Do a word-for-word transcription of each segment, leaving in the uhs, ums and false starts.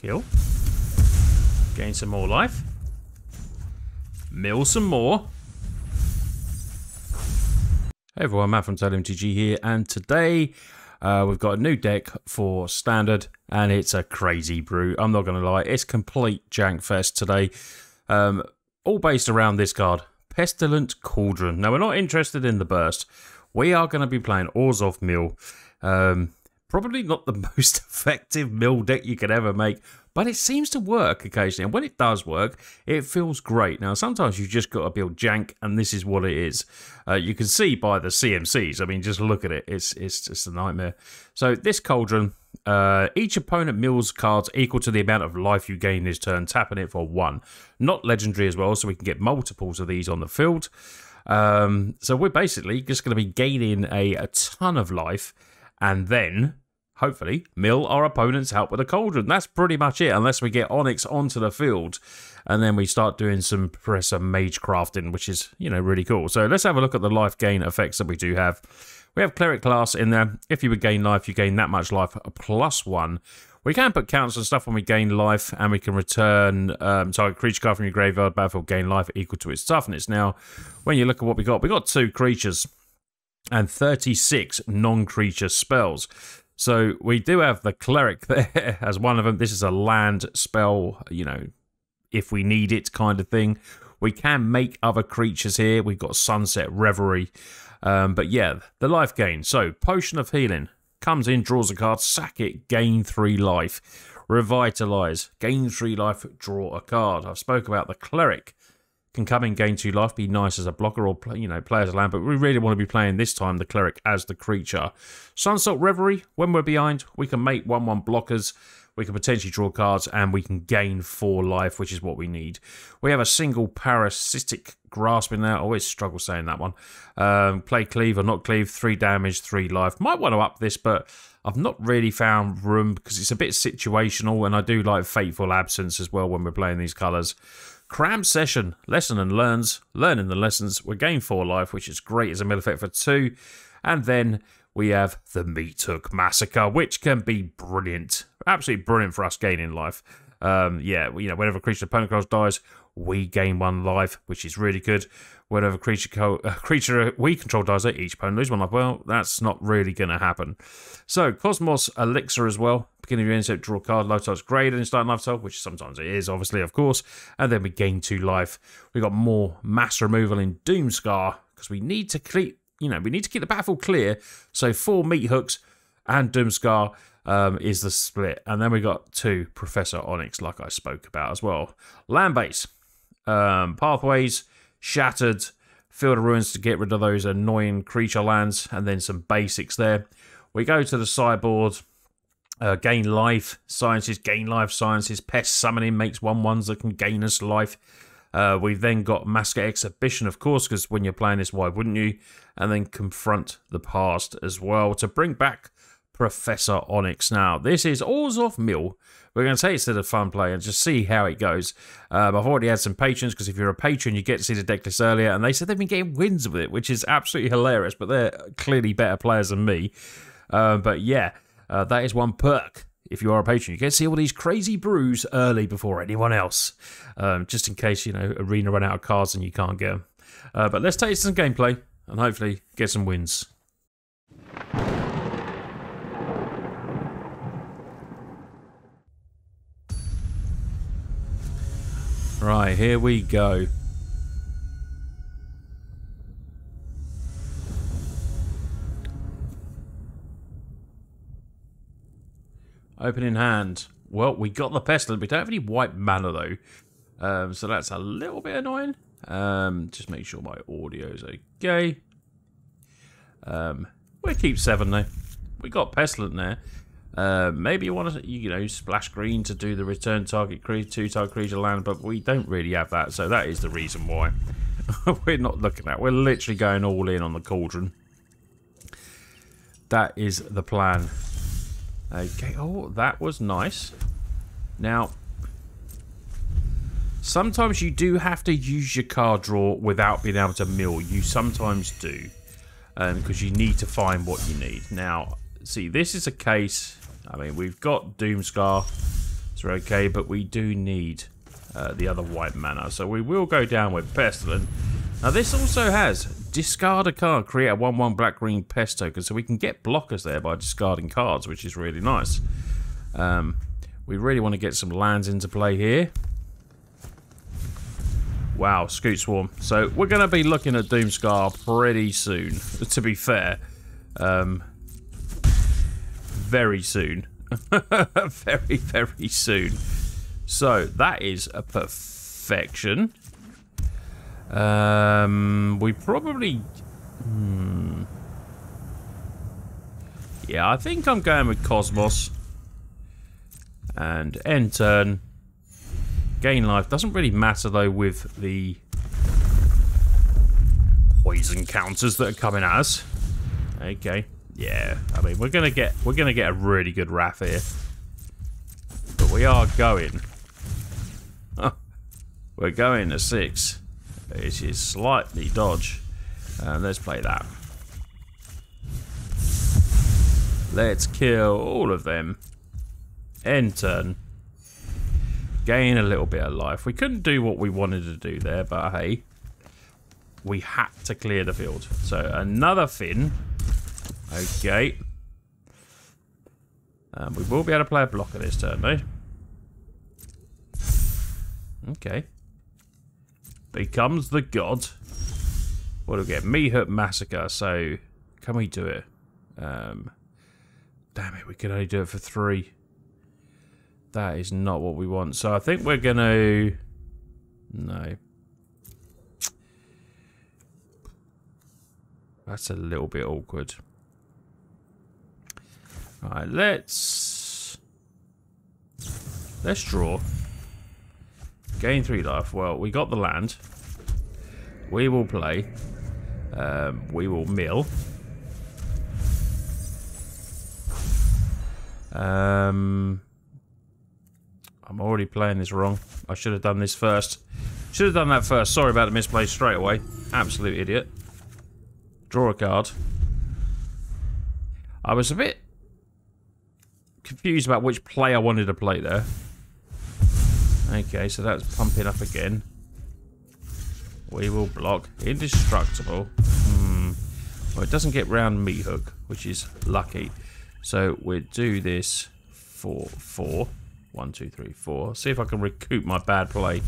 Kill. Gain some more life. Mill some more. Hey everyone, Matt from TOTALmtg here, and today uh, we've got a new deck for Standard, and it's a crazy brew. I'm not going to lie, it's complete jank fest today. Um, all based around this card, Pestilent Cauldron. Now, we're not interested in the burst. We are going to be playing Orzhov Mill. Um, probably not the most effective mill deck you could ever make, but it seems to work occasionally. And when it does work, it feels great. Now, sometimes you've just got to build jank, and this is what it is. Uh, you can see by the C M Cs. I mean, just look at it. It's, it's just a nightmare. So this Cauldron, uh, each opponent mills cards equal to the amount of life you gain this turn, tapping it for one. Not legendary as well, so we can get multiples of these on the field. Um, so we're basically just going to be gaining a, a ton of life, and then hopefully mill our opponent's help with a Cauldron. That's pretty much it, unless we get Onyx onto the field, and then we start doing some Professor Mage crafting, which is, you know, really cool. So let's have a look at the life gain effects that we do have. We have Cleric Class in there. If you would gain life, you gain that much life, a plus one. We can put counts and stuff when we gain life, and we can return um, target creature card from your graveyard battlefield, gain life equal to its toughness. Now, when you look at what we got, we got two creatures and thirty-six non-creature spells. So we do have the Cleric there as one of them. This is a land spell, you know, if we need it kind of thing. We can make other creatures here. We've got Sunset Reverie. Um, but yeah, the life gain. So Potion of Healing. Comes in, draws a card, sack it, gain three life. Revitalize, gain three life, draw a card. I've spoke about the Cleric. Can come in, gain two life, be nice as a blocker or play, you know, play as a land, but we really want to be playing this time the Cleric as the creature. Sunset Reverie, when we're behind, we can make one one blockers. We can potentially draw cards, and we can gain four life, which is what we need. We have a single Parasitic Grasp in there. I always struggle saying that one. Um, play Cleave or not Cleave, three damage, three life. Might want to up this, but I've not really found room because it's a bit situational, and I do like Fateful Absence as well when we're playing these colours. Cram Session, Lesson and Learns. Learning the lessons. We gain four life, which is great as a mill effect for two. And then we have the Meathook Massacre, which can be brilliant. Absolutely brilliant for us gaining life. Um, yeah, you know, whenever a creature opponent controls dies, we gain one life, which is really good. Whenever a creature co uh, creature we control dies, each opponent loses one life. Well, that's not really going to happen. So, Cosmos Elixir as well. Beginning of your end step, draw a card, life type's graded in starting life type, which sometimes it is, obviously, of course. And then we gain two life. We got more mass removal in Doomskar because we need to keep, you know, we need to keep the battlefield clear. So, four meat hooks and Doomskar. Um, is the split, and then we got two Professor Onyx, like I spoke about as well. Land base, um, pathways, shattered, field of ruins to get rid of those annoying creature lands, and then some basics there. We go to the sideboard, uh, gain life sciences, gain life sciences. Pest summoning makes one ones that can gain us life. Uh, we've then got Mascot Exhibition, of course, because when you're playing this, why wouldn't you? And then Confront the Past as well to bring back Professor Onyx. Now, this is Orzhov Mill. We're going to take it to the fun play and just see how it goes. Um, I've already had some patrons, because if you're a patron, you get to see the deck list earlier, and they said they've been getting wins with it, which is absolutely hilarious, but they're clearly better players than me. Uh, but yeah, uh, that is one perk. If you are a patron, you get to see all these crazy brews early before anyone else, um, just in case, you know, Arena run out of cards and you can't get them. Uh, but let's take some gameplay and hopefully get some wins. Right, here we go. Opening hand. Well, we got the Pestilent. We don't have any white mana, though. Um, so that's a little bit annoying. Um, just make sure my audio's okay. Um, we'll keep seven, though. We got Pestilent there. Uh, maybe you want to, you know, splash green to do the return target creature, two target creature land, but we don't really have that, so that is the reason why we're not looking at. We're literally going all in on the Cauldron. That is the plan. Okay, oh, that was nice. Now, sometimes you do have to use your card draw without being able to mill. You sometimes do, um, because you need to find what you need. Now, see, this is a case. I mean, we've got Doomskar, are okay, but we do need uh, the other white mana. So we will go down with Pestilent. Now this also has discard a card, create a one one black-green pest token, so we can get blockers there by discarding cards, which is really nice. Um, we really want to get some lands into play here. Wow, Scoot Swarm. So we're going to be looking at Doomskar pretty soon, to be fair. Um, very soon. very, very soon. So that is a perfection. Um, we probably... Hmm. Yeah, I think I'm going with Cosmos. And end turn. Gain life doesn't really matter though with the poison counters that are coming at us. Okay, yeah. I mean, we're gonna get we're gonna get a really good wrath here, but we are going. Huh. We're going to six. It is slightly dodge. Uh, let's play that. Let's kill all of them. End turn. Gain a little bit of life. We couldn't do what we wanted to do there, but hey, we had to clear the field. So another Fin. Okay. Um, we will be able to play a blocker this turn, though. Okay. Becomes the god. What do we get? Meathook Massacre. So can we do it? Um, damn it, we can only do it for three. That is not what we want. So I think we're going to... No. That's a little bit awkward. Alright, let's... Let's draw. Gain three life. Well, we got the land. We will play. Um, we will mill. Um... I'm already playing this wrong. I should have done this first. Should have done that first. Sorry about the misplay straight away. Absolute idiot. Draw a card. I was a bit confused about which play I wanted to play there. Okay, so that's pumping up again. We will block. Indestructible. Hmm. Well, it doesn't get round Meathook, which is lucky. So we'll do this for four. One, two, three, four. See if I can recoup my bad play.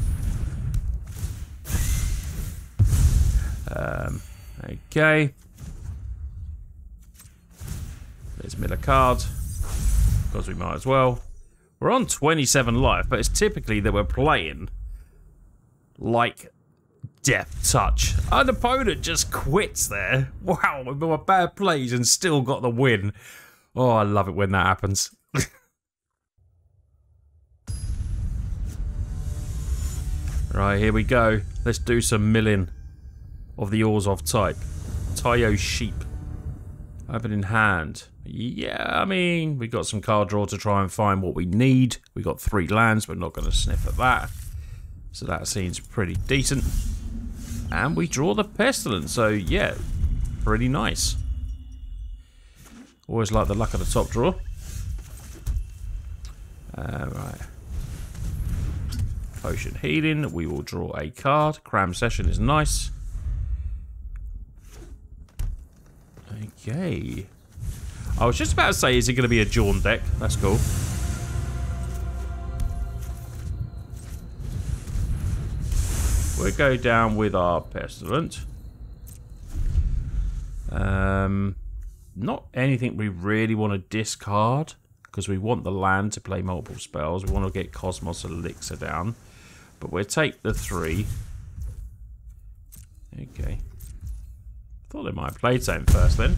Um, okay. Let's mill a card. Because we might as well. We're on twenty-seven life, but it's typically that we're playing like Death Touch. An opponent just quits there. Wow, with my bad plays and still got the win. Oh, I love it when that happens. Right, here we go. Let's do some milling of the Orzhov type. Tayo Sheep. Open in hand. Yeah, I mean, we got some card draw to try and find what we need. We got three lands, but not going to sniff at that. So that seems pretty decent. And we draw the Pestilent, so yeah, pretty nice. Always like the luck of the top draw. Uh, right. Potion Healing, we will draw a card. Cram Session is nice. Okay. I was just about to say, is it going to be a Jawn deck? That's cool. We'll go down with our Pestilent. Um, not anything we really want to discard, because we want the land to play multiple spells. We want to get Cosmos Elixir down. But we'll take the three. Okay. Thought they might play something first then.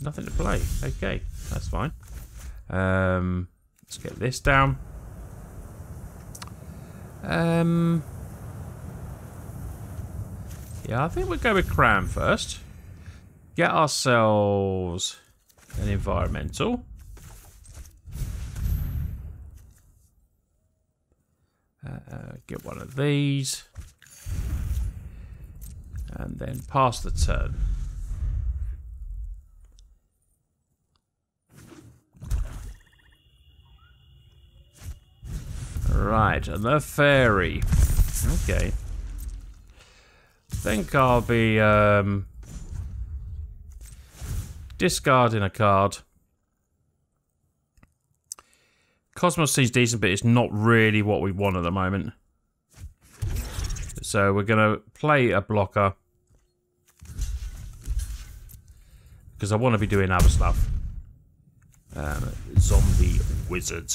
Nothing to play. Okay, that's fine. Um, let's get this down. Um, yeah, I think we'll go with Cram first. Get ourselves an environmental. Uh, get one of these. And then pass the turn. Right, and the fairy. Okay. Think I'll be um, discarding a card. Cosmos seems decent, but it's not really what we want at the moment. So we're going to play a blocker. Because I want to be doing other stuff. Um, zombie wizard.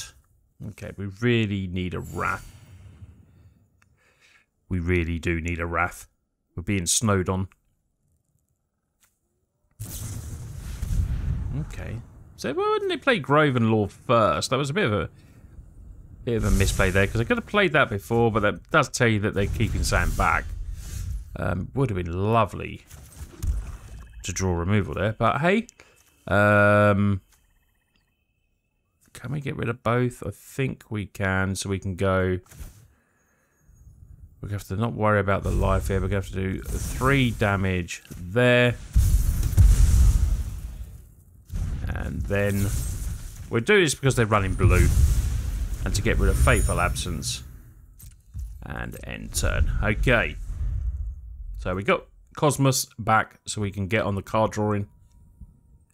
Okay, we really need a wrath. We really do need a wrath. We're being snowed on. Okay. So why wouldn't they play Grovenlaw first? That was a bit of a bit of a misplay there, because I could have played that before, but that does tell you that they're keeping Sam back. Um, would have been lovely to draw removal there, but hey. Um, can we get rid of both? I think we can, so we can go... We're going to have to not worry about the life here. We're going to have to do three damage there. And then we're doing this because they're running blue. And to get rid of Fateful Absence. And end turn. Okay. So we got Cosmos back so we can get on the card drawing.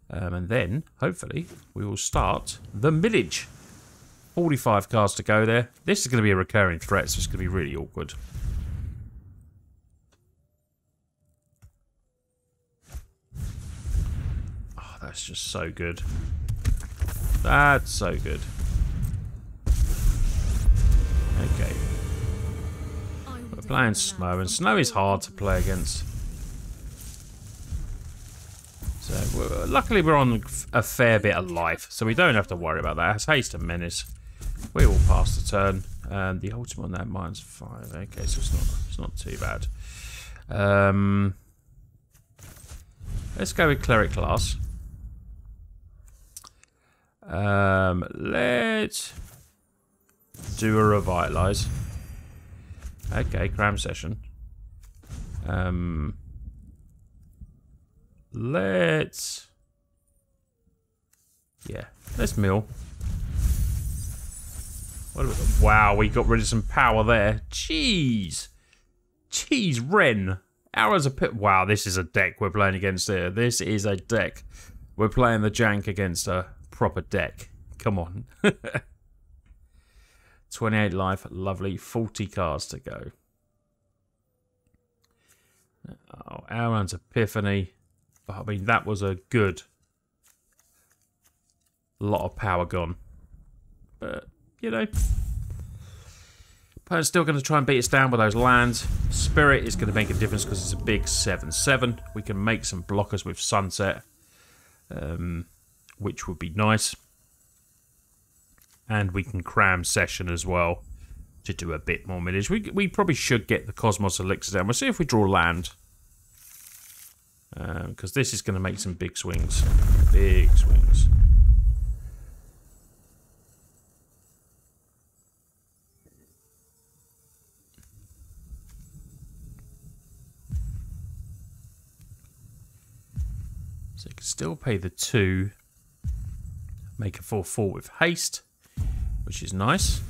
Um, and then, hopefully, we will start the millage. forty-five cards to go there. This is going to be a recurring threat, so it's going to be really awkward. Oh, that's just so good. That's so good. Okay. We're playing snow, and snow is hard to play against. So, we're, luckily we're on a fair bit of life, so we don't have to worry about that. It's haste and menace. We will pass the turn. Um, the ultimate on that mine's five. Okay, so it's not it's not too bad. Um, let's go with Cleric Class. Um, let's do a Revitalise. Okay, Cram Session. Um, let's... Yeah, let's mill. Wow, we got rid of some power there. Jeez. Jeez, Ren. Arrows are pit. Wow, this is a deck we're playing against here. This is a deck. We're playing the jank against a proper deck. Come on. twenty-eight life. Lovely. forty cards to go. Oh, Aaron's Epiphany. I mean, that was a good lot of power gone. But... You know, opponent's still going to try and beat us down with those lands. Spirit is going to make a difference because it's a big seven seven. We can make some blockers with Sunset, um, which would be nice. And we can Cram Session as well to do a bit more millage. We, we probably should get the Cosmos Elixir down. We'll see if we draw land. Because um, this is going to make some big swings. Big swings. So you can still pay the two, make a four four with haste, which is nice.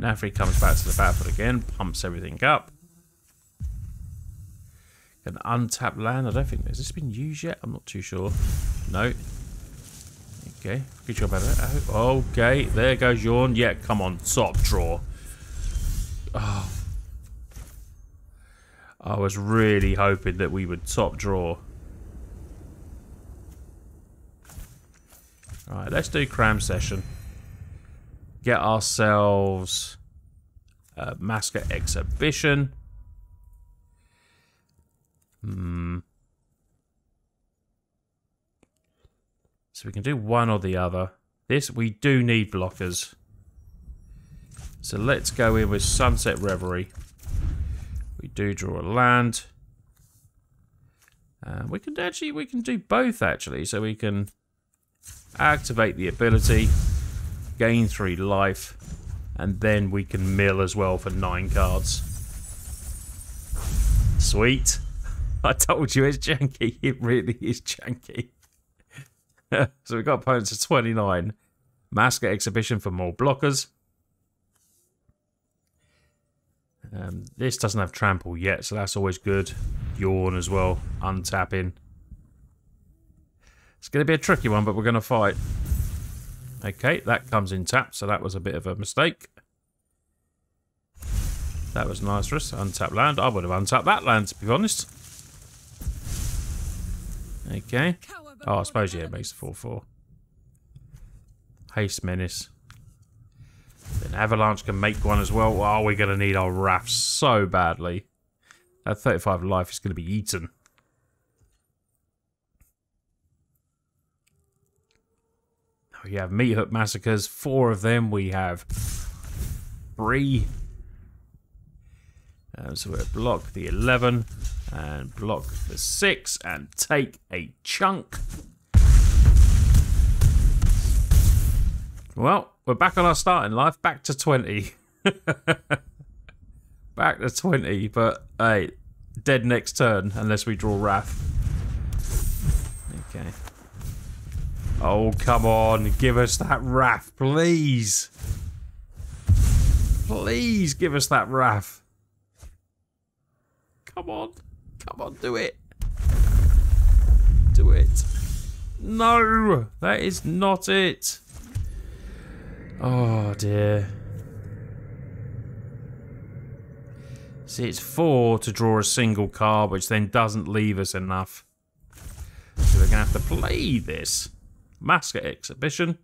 Nafrey comes back to the battlefield again, pumps everything up. An untapped land, I don't think, has this been used yet? I'm not too sure. No. Okay, good job about that. Okay, there goes Yawn. Yeah, come on, top draw. Oh. I was really hoping that we would top draw. Alright, let's do Cram Session. Get ourselves a Mascot Exhibition. Hmm. So we can do one or the other. This, we do need blockers. So let's go in with Sunset Reverie. We do draw a land. Uh, we can actually, we can do both actually, so we can... Activate the ability, gain three life, and then we can mill as well for nine cards. Sweet. I told you it's janky. It really is janky. So we've got opponents of twenty-nine. Mascot Exhibition for more blockers. Um, this doesn't have trample yet, so that's always good. Yawn as well, untapping. It's going to be a tricky one, but we're going to fight. Okay, that comes in tap, so that was a bit of a mistake. That was nice for us. Untap land. I would have untapped that land, to be honest. Okay. Oh, I suppose, yeah, it makes a four four. Haste Menace. Then Avalanche can make one as well. Oh, we're going to need our Wrath so badly. That thirty-five life is going to be eaten. We have Meathook Massacres, four of them. We have three. Um, so we'll block the eleven and block the six and take a chunk. Well, we're back on our starting life, back to twenty. Back to twenty, but hey, dead next turn unless we draw Wrath. Okay. Oh, come on. Give us that Wrath, please. Please give us that Wrath. Come on. Come on, do it. Do it. No, that is not it. Oh, dear. See, it's four to draw a single card, which then doesn't leave us enough. So we're going to have to play this. Mascot Exhibition.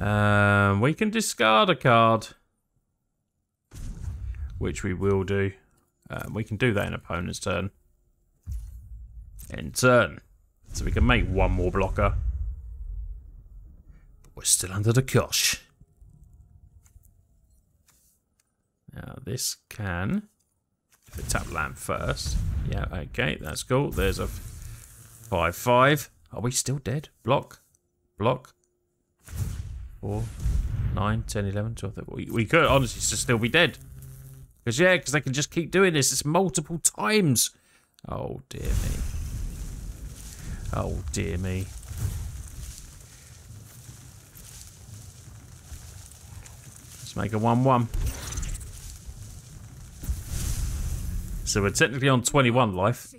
Um, we can discard a card, which we will do. Um, we can do that in opponent's turn. In turn. So we can make one more blocker. But we're still under the cosh. Now this can... If it tap land first. Yeah, okay, that's cool. There's a... Five, five. Are we still dead? Block. Block. Four. Nine, ten, eleven, twelve. We, we could honestly still be dead. Because, yeah, because they can just keep doing this. It's multiple times. Oh, dear me. Oh, dear me. Let's make a one one. So we're technically on twenty-one life.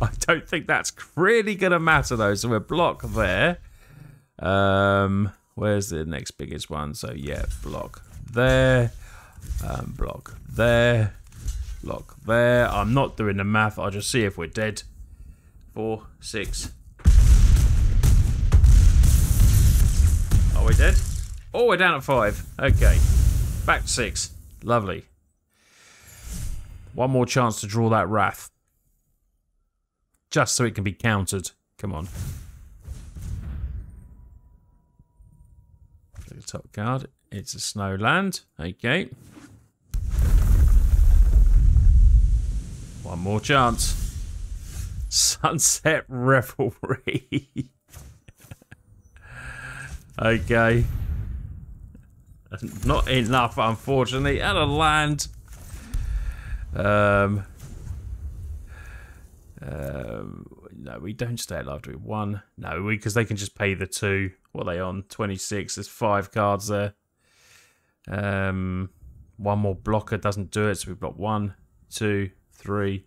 I don't think that's really going to matter, though. So we're block there. Um, where's the next biggest one? So, yeah, block there. Um, block there. Block there. I'm not doing the math. I'll just see if we're dead. Four, six. Are we dead? Oh, we're down at five. Okay. Back to six. Lovely. One more chance to draw that Wrath. Just so it can be countered. Come on. The top card. It's a snow land. Okay. One more chance. Sunset Revelry. Okay. Not enough, unfortunately. And a land. Um... Um, no, we don't stay alive, do we? One. No, because they can just pay the two. What are they on? twenty-six. There's five cards there. Um, one more blocker doesn't do it, so we've got one, two, three.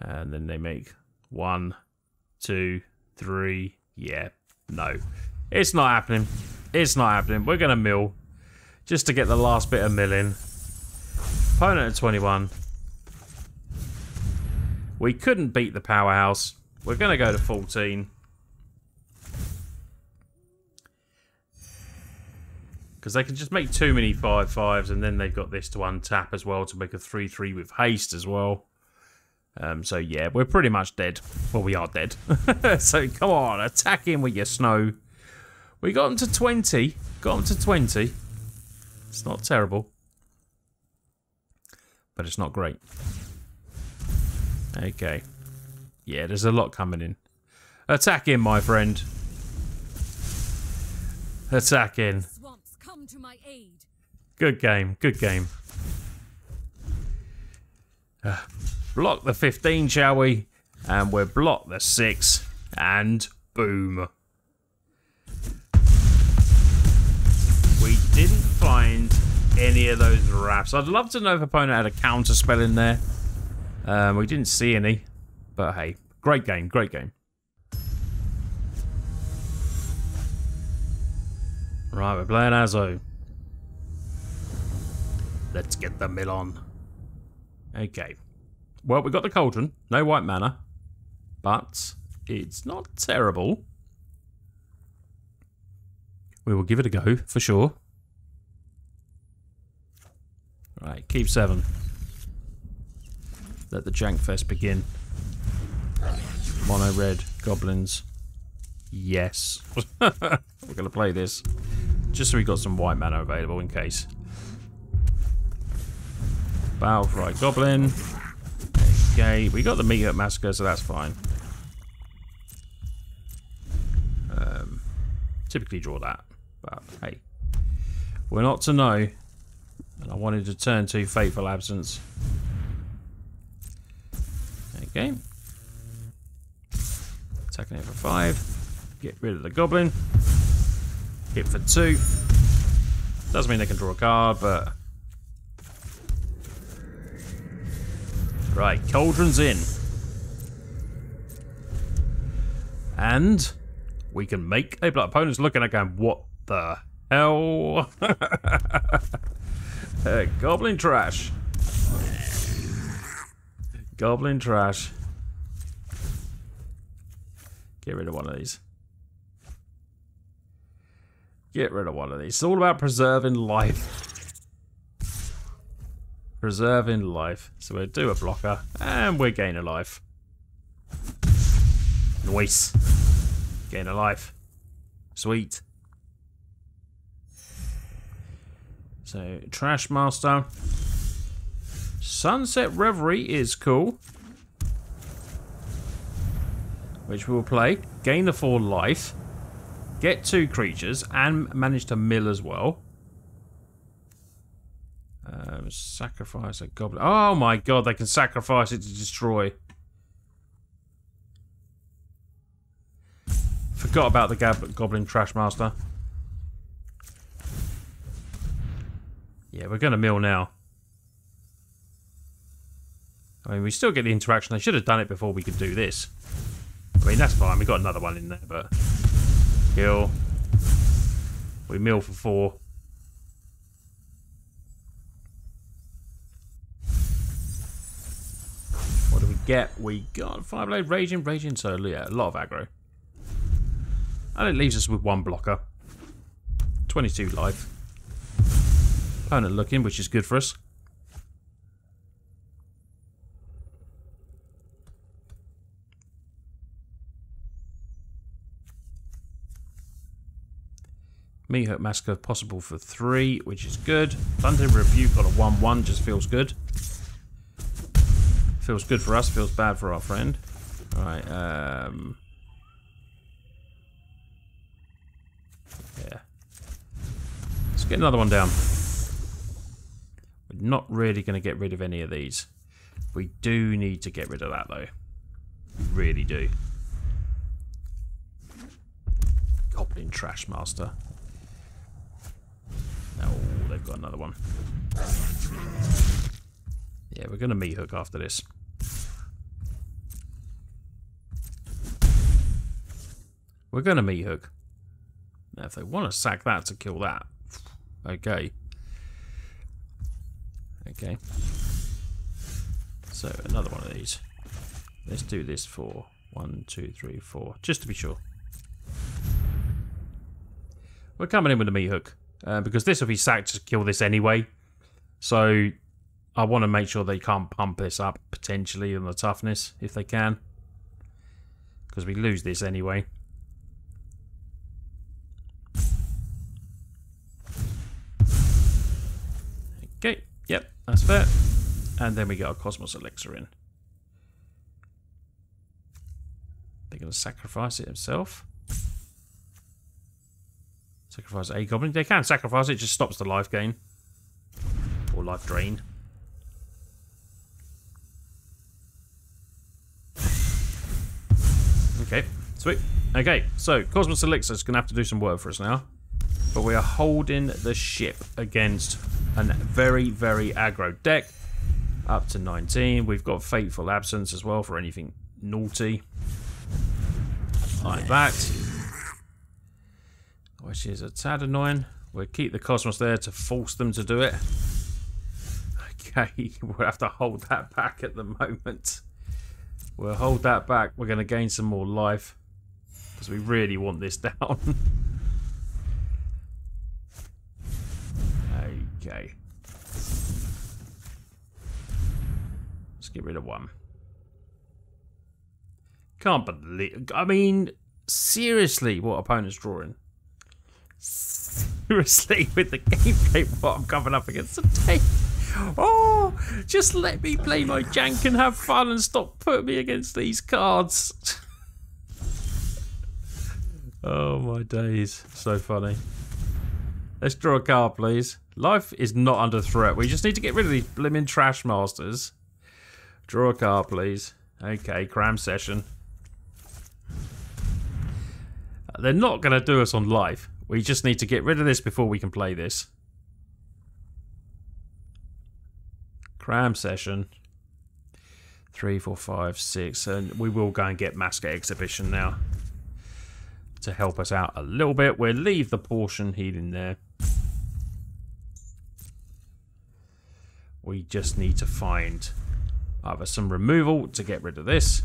And then they make one, two, three. Yeah, no. It's not happening. It's not happening. We're going to mill just to get the last bit of milling. Opponent at twenty-one. We couldn't beat the powerhouse. We're going to go to fourteen. Because they can just make too many five fives, and then they've got this to untap as well to make a three three with haste as well. Um, so, yeah, we're pretty much dead. Well, we are dead. So, come on, attack him with your snow. We got him to twenty. Got him to twenty. It's not terrible. But it's not great. Okay. Yeah, there's a lot coming in. Attack in, my friend. Attack in. Swamps, come to my aid. Good game. Good game. Uh, block the fifteen, shall we? And we'll block the six. And boom. we didn't find any of those wraps. I'd love to know if opponent had a counter spell in there. Um, we didn't see any, but hey, great game, great game. Right, we're playing Azzo. Let's get the mill on. Okay. Well, we got the cauldron. No white mana. But it's not terrible. We will give it a go, for sure. Right, keep seven. Let the Jankfest begin. Mono red goblins. Yes. We're going to play this. Just so we got some white mana available in case. Balefry Goblin. Okay, we got the Meathook Massacre, so that's fine. Um, typically draw that, but hey. We're not to know. And I wanted to turn to Fateful Absence. Okay. Attacking it for five. Get rid of the Goblin. Hit for two. Doesn't mean they can draw a card, but... Right, Cauldron's in. And we can make a blood. Opponent's looking at going, what the hell? uh, Goblin Trash. Goblin Trash. Get rid of one of these. Get rid of one of these. It's all about preserving life. Preserving life. So we'll do a blocker, and we'll gain a life. Nice. Gain a life. Sweet. So, Trashmaster. Sunset Reverie is cool. Which we'll play. Gain the four life. Get two creatures, and manage to mill as well. Um, sacrifice a goblin. Oh my god, they can sacrifice it to destroy. Forgot about the Goblin Trashmaster. Yeah, we're going to mill now. I mean, we still get the interaction. They should have done it before we could do this. I mean, that's fine. We got another one in there, but... Kill. We mill for four. Get we got Fireblade, raging, raging. So yeah, a lot of aggro, and it leaves us with one blocker, twenty-two life. Opponent looking, which is good for us. Meathook Massacre possible for three, which is good. Thunder Rebuke got a one one, just feels good. Feels good for us, feels bad for our friend. Alright, um... yeah. Let's get another one down. We're not really going to get rid of any of these. We do need to get rid of that, though. We really do. Goblin Trashmaster. Oh, they've got another one. Yeah, we're going to Meathook after this. We're going to meat hook. Now, if they want to sack that to kill that, okay. Okay. So, another one of these. Let's do this for one, two, three, four, just to be sure. We're coming in with a meat hook, uh, because this will be sacked to kill this anyway. So, I want to make sure they can't pump this up, potentially, on the toughness, if they can. Because we lose this anyway. Okay, yep, that's fair. And then we get our Cosmos Elixir in. They're going to sacrifice it themselves. Sacrifice a goblin. They can sacrifice it, just stops the life gain. Or life drain. Okay, sweet. Okay, so Cosmos Elixir's going to have to do some work for us now. but we are holding the ship against a very, very aggro deck. Up to nineteen. We've got Fateful Absence as well for anything naughty. Like that. Which is a tad annoying. We'll keep the Cosmos there to force them to do it. Okay, we'll have to hold that back at the moment. We'll hold that back. We're going to gain some more life. Because we really want this down. Okay. Let's get rid of one. Can't believe... I mean, seriously, what opponent's drawing. Seriously, with the game game, what I'm coming up against today. Oh, just let me play my jank and have fun and stop putting me against these cards. Oh, my days. So funny. Let's draw a card, please. Life is not under threat. We just need to get rid of these blimmin' trash masters. Draw a card, please. Okay, Cram Session. They're not going to do us on life. We just need to get rid of this before we can play this. Cram Session. Three, four, five, six. And we will go and get Mascot Exhibition now. To help us out a little bit. We'll leave the Potion Healing there. We just need to find either some removal to get rid of this.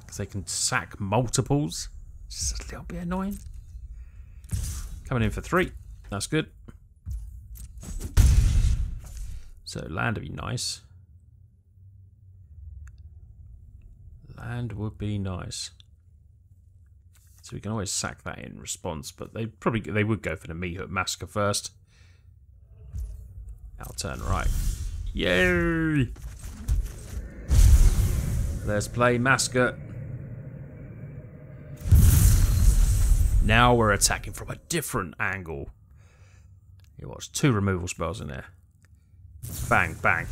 Because they can sack multiples. Just a little bit annoying. Coming in for three. That's good. So land would be nice. Land would be nice. So we can always sack that in response, but they probably they would go for the Meathook Massacre first. Our turn right. Yay! Let's play Massacre. Now we're attacking from a different angle. You watch, two removal spells in there. Bang, bang.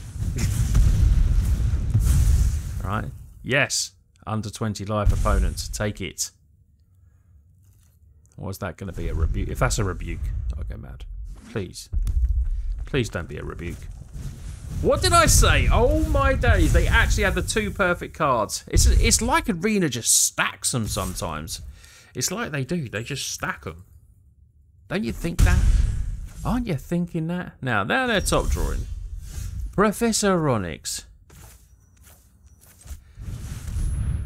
Right. Yes. Under twenty life opponents. Take it. Or is that going to be a rebuke? If that's a rebuke, I'll go mad. Please. Please don't be a rebuke. What did I say? Oh my days. They actually had the two perfect cards. It's, it's like Arena just stacks them sometimes. It's like they do. They just stack them. Don't you think that? Aren't you thinking that? Now, now they're top drawing. Professor Onyx.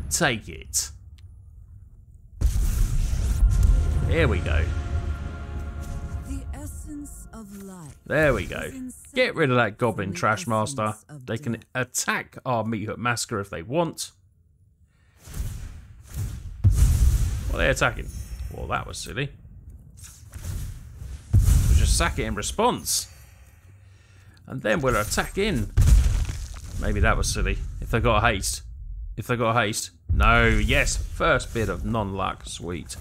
Take it. Here we go. The essence of life. There we go. Get rid of that Goblin Trashmaster. They can attack our Meathook Massacre if they want. What are they attacking? Well, that was silly. We'll just sack it in response. And then we'll attack in. Maybe that was silly. If they got haste. If they got haste. No, yes. First bit of non-luck. Sweet.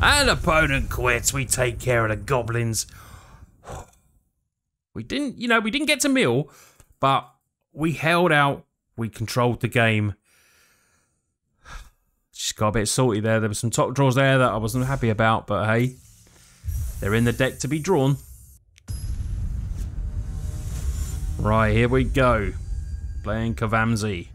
And opponent quits. We take care of the goblins. We didn't, you know, we didn't get to mill, but we held out. We controlled the game. Just got a bit salty there. There were some top draws there that I wasn't happy about, but hey, they're in the deck to be drawn. Right, here we go. Playing Kvamsi.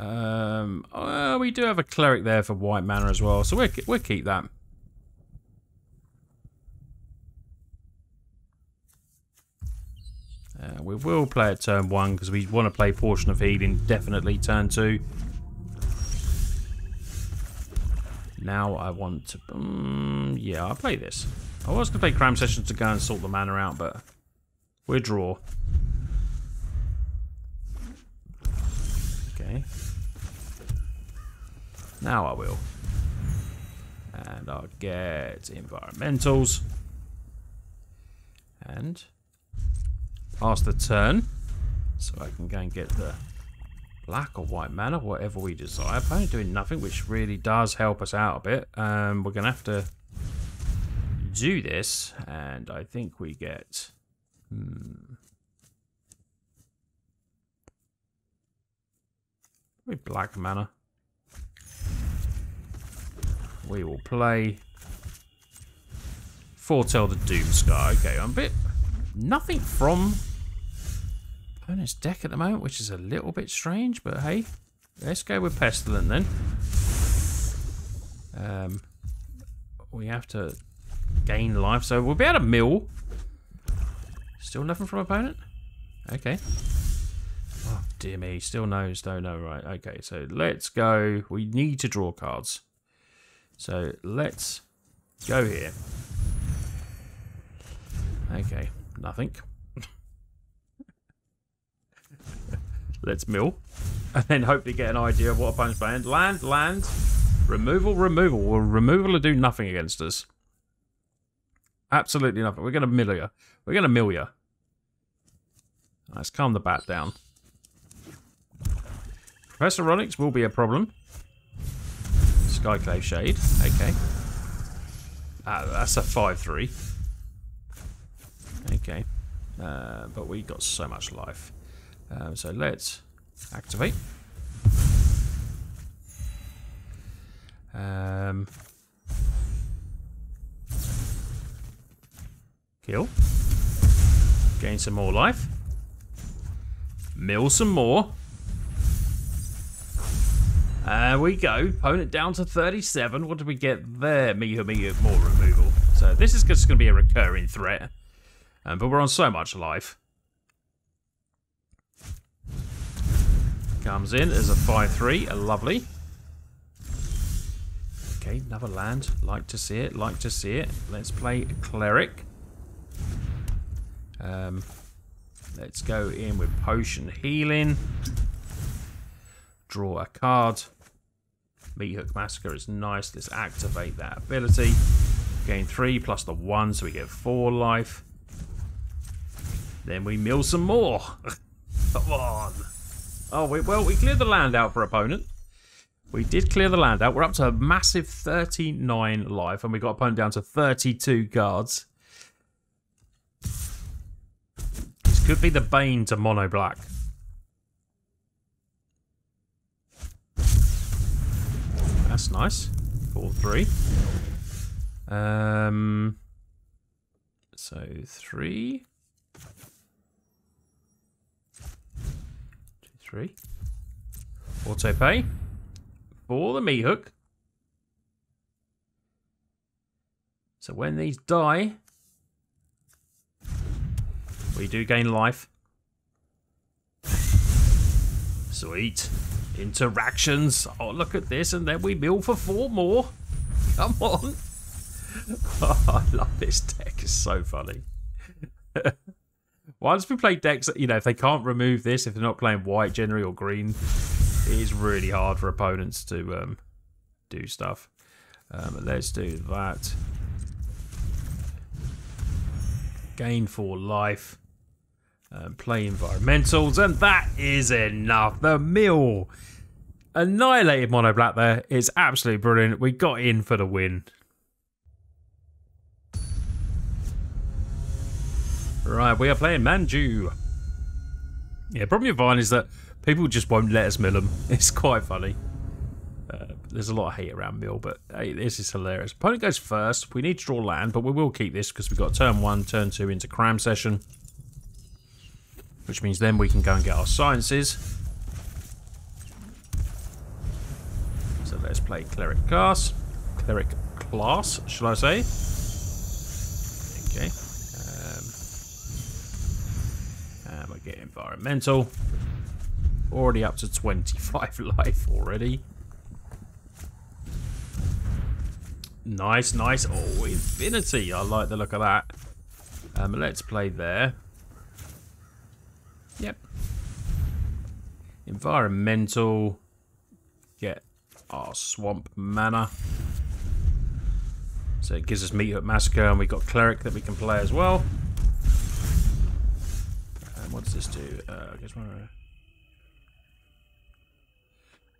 Um, uh, we do have a cleric there for white mana as well, so we'll, we'll keep that. Uh, we will play it turn one because we want to play Potion of Healing definitely turn two. Now I want to... Um, yeah, I'll play this. I was going to play Cram Session to go and sort the mana out, but we'll draw. Okay. Now I will. And I'll get environmentals. And pass the turn. So I can go and get the black or white mana, whatever we desire. Opponent doing nothing, which really does help us out a bit. Um, we're going to have to do this. And I think we get... Hmm, black mana. We will play Foretell the Doom Sky. Okay, I'm a bit... Nothing from opponent's deck at the moment, which is a little bit strange, but hey, let's go with Pestilent then. Um, we have to gain life, so we'll be able to mill. Still nothing from opponent? Okay. Oh, dear me. Still no, still no. Right, okay, so let's go. We need to draw cards. So let's go here. Okay, nothing. Let's mill. And then hopefully get an idea of what opponent's playing. Land, land. Removal, removal. Well, removal will do nothing against us. Absolutely nothing. We're going to mill ya. We're going to mill ya. Let's calm the bat down. Professor Onyx will be a problem. Skyclave Shade. Okay. Ah, that's a five three. Okay. Uh, but we got so much life. Um, so let's activate. Um, kill. Gain some more life. Mill some more. There we go. Opponent down to thirty-seven. What did we get there? Miho Miho, more removal. So this is just going to be a recurring threat. Um, but we're on so much life. Comes in as a five three. A lovely. Okay, another land. Like to see it. Like to see it. Let's play Cleric. Um, let's go in with Potion Healing. Draw a card. Meathook Massacre is nice. Let's activate that ability. Gain three plus the one, so we get four life. Then we mill some more. Come on. Oh, we, well, we cleared the land out for opponent. We did clear the land out. We're up to a massive thirty-nine life, and we got opponent down to thirty-two cards. This could be the bane to mono black. That's nice. four three. Um, so, three. Two, three. Auto pay. For the Meathook. So when these die, we do gain life. Sweet. Interactions. Oh, look at this. And then we mill for four more. Come on. Oh, I love this deck. It's so funny. Once we play decks, you know, if they can't remove this, if they're not playing white generally or green, it is really hard for opponents to um, do stuff. Um, let's do that. Gain for life. Um, play environmentals, and that is enough. The mill annihilated mono black there. It's absolutely brilliant. We got in for the win. Right, we are playing Manju. Yeah, problem with Vine is that people just won't let us mill them. It's quite funny. Uh, there's a lot of hate around mill, but hey, this is hilarious. Opponent goes first. We need to draw land, but we will keep this because we've got turn one, turn two into Cram Session. Which means then we can go and get our sciences. So let's play Cleric Class. Cleric Class, shall I say? Okay. Um, and we'll get environmental. Already up to twenty-five life already. Nice, nice. Oh, infinity. I like the look of that. Um, let's play there. Yep. Environmental. Get our swamp mana. So it gives us Meathook Massacre, and we've got Cleric that we can play as well. And what does this do? Uh, I guess one.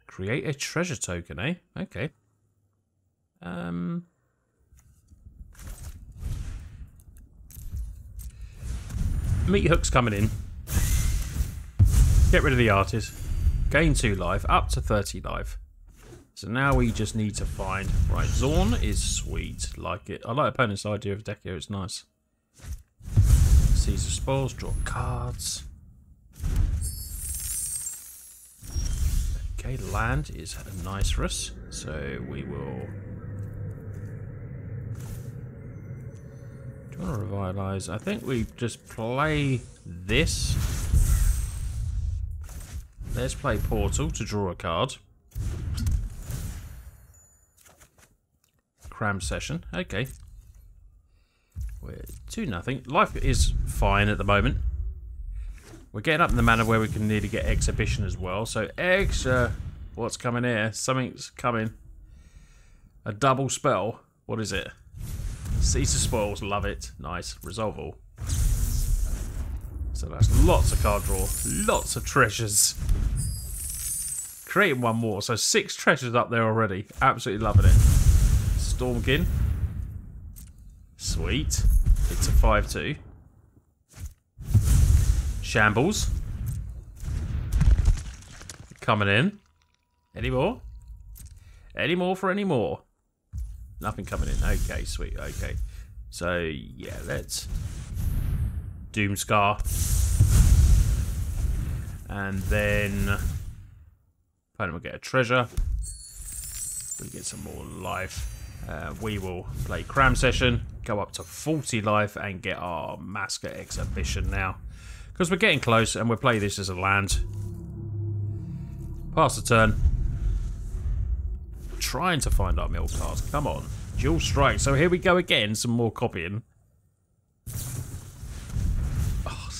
Create a treasure token, eh? Okay. Um. Meathook's coming in. Get rid of the artist. Gain two life, up to thirty life. So now we just need to find, right, Zorn is sweet, like it. I like opponent's idea of deck here, it's nice. Seas of Spoils, draw cards. Okay, land is nice for us, so we will... Do you want to revitalize? I think we just play this. Let's play Portal to draw a card. Cram Session, okay. We're two nothing. Life is fine at the moment. We're getting up in the manner where we can nearly get Exhibition as well. So extra, what's coming here? Something's coming. A double spell. What is it? Seas of Spoils, love it. Nice. Resolve all. So that's lots of card draw. Lots of treasures. Creating one more. So six treasures up there already. Absolutely loving it. Stormkin. Sweet. It's a five two. Shambles. Coming in. Any more? Any more for any more? Nothing coming in. Okay, sweet. Okay. So, yeah, let's... Doomskar. And then... Opponent will get a treasure. We get some more life. Uh, we will play Cram Session. Go up to forty life and get our Mascot Exhibition now. Because we're getting close, and we'll play this as a land. Pass the turn. Trying to find our mill cards. Come on. Dual strike. So here we go again. Some more copying. Oh,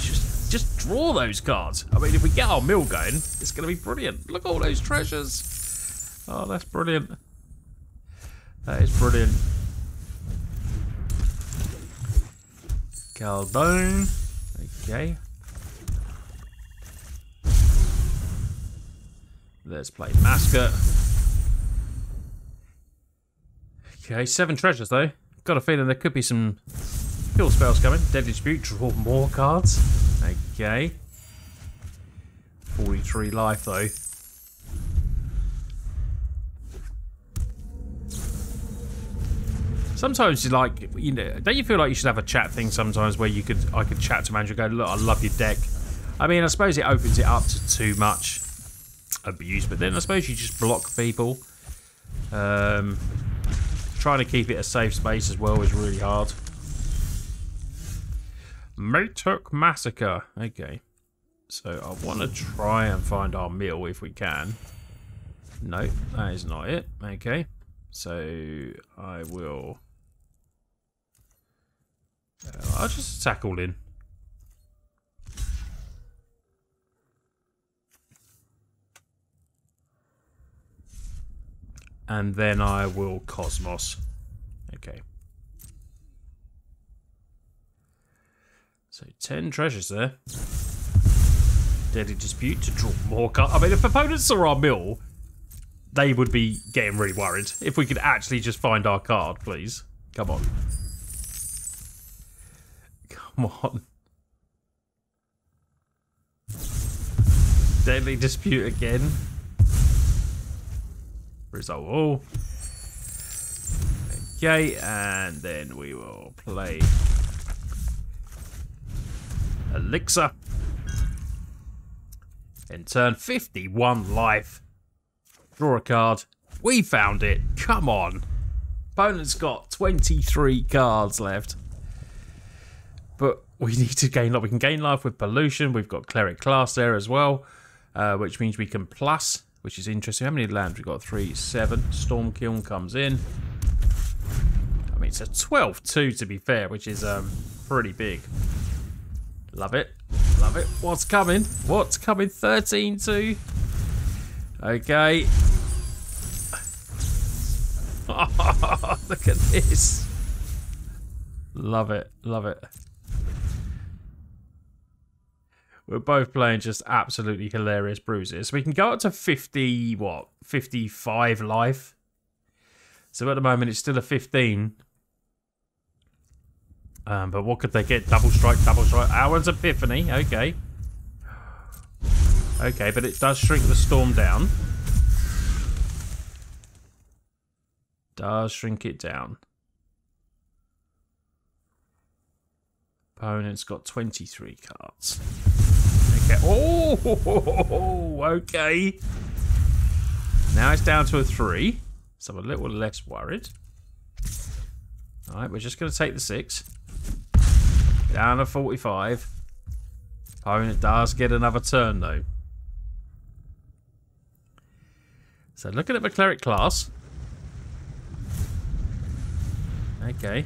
just, just draw those cards. I mean, if we get our mill going, it's going to be brilliant. Look at all those treasures. Oh, that's brilliant. That is brilliant. Caldone. Okay. Let's play Mascot. Okay, seven treasures though. Got a feeling there could be some kill spells coming. Deadly Dispute, draw more cards. Okay. forty-three life though. Sometimes you like, you know, don't you feel like you should have a chat thing sometimes where you could, I could chat to Manju and go, look, I love your deck. I mean, I suppose it opens it up to too much abuse, but then I suppose you just block people. Um, trying to keep it a safe space as well is really hard. Meathook Massacre. Okay. So I want to try and find our meal if we can. No, that is not it. Okay. So I will... I'll just attack all in. And then I will Cosmos. Okay. So ten treasures there. Deadly Dispute to draw more cards. I mean, if opponents saw our mill, they would be getting really worried. If we could actually just find our card, please. Come on. Come on. Deadly Dispute again. Resolve all. Okay, and then we will play Elixir. In turn, fifty-one life. Draw a card. We found it. Come on. Opponent's got twenty-three cards left. But we need to gain life. We can gain life with Pollution. We've got Cleric Class there as well, uh, which means we can plus, which is interesting. How many lands? We've got three, seven. Stormkiln comes in. I mean, it's a twelve two to be fair, which is um, pretty big. Love it. Love it. What's coming? What's coming? thirteen two. Okay. Oh, look at this. Love it. Love it. We're both playing just absolutely hilarious bruises. We can go up to fifty, what? fifty-five life. So at the moment, it's still a fifteen. Um, but what could they get? Double strike, double strike. Aaron's Epiphany. Okay. Okay, but it does shrink the storm down. does shrink it down. Opponent's got twenty-three cards. Okay. Oh, okay. Now it's down to a three, so I'm a little less worried. All right, we're just going to take the six. Down to forty-five. Opponent does get another turn, though. So looking at the cleric class. Okay.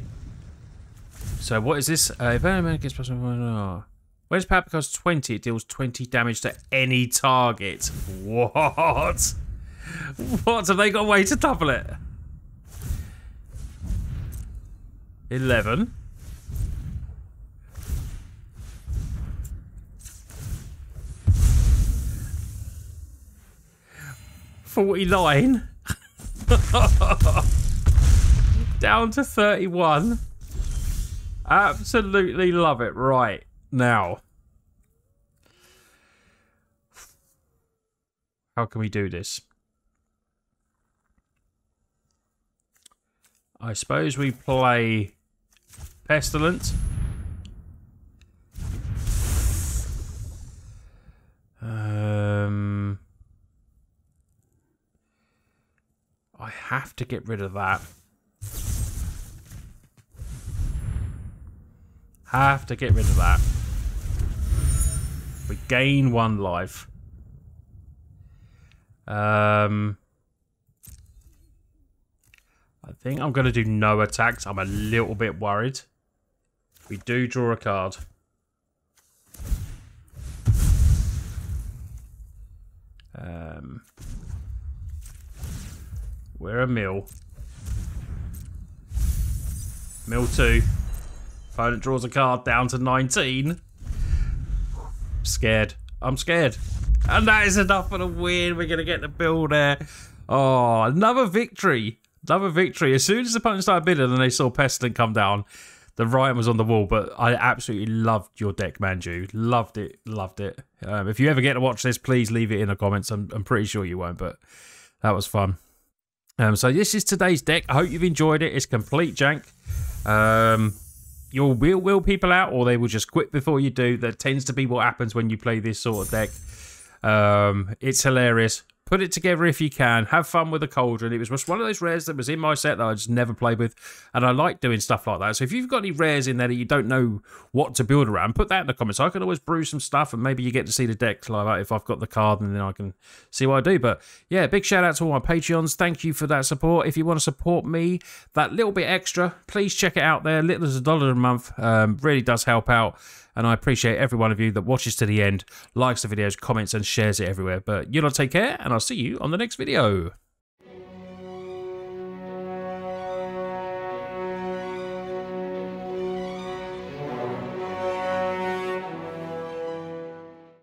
So what is this? Uh, when its power becomes twenty, it deals twenty damage to any target. What? What? Have they got a way to double it? eleven. forty-nine. Down to thirty-one. Absolutely love it right now. How can we do this? I suppose we play Pestilent. Um, I have to get rid of that. Have to get rid of that. We gain one life. Um, I think I'm going to do no attacks. I'm a little bit worried. We do draw a card. Um, we're a mill. Mill two. Opponent draws a card, down to nineteen. Scared. I'm scared. And that is enough for the win. We're going to get the bill there. Oh, another victory. Another victory. As soon as the opponent started bidding and they saw Pestilent come down, the writing was on the wall, but I absolutely loved your deck, Manju. Loved it, loved it. Um, if you ever get to watch this, please leave it in the comments. I'm, I'm pretty sure you won't, but that was fun. Um, so this is today's deck. I hope you've enjoyed it. It's complete jank. Um, you'll will will people out, or they will just quit before you do. That tends to be what happens when you play this sort of deck. Um, it's hilarious. Put it together if you can. Have fun with the Cauldron. It was just one of those rares that was in my set that I just never played with. And I like doing stuff like that. So if you've got any rares in there that you don't know what to build around, put that in the comments. I can always brew some stuff and maybe you get to see the deck like that if I've got the card and then I can see what I do. But yeah, big shout out to all my Patreons. Thank you for that support. If you want to support me that little bit extra, please check it out there. Little as a dollar a month um, really does help out. And I appreciate every one of you that watches to the end, likes the videos, comments, and shares it everywhere. But you lot take care, and I'll see you on the next video.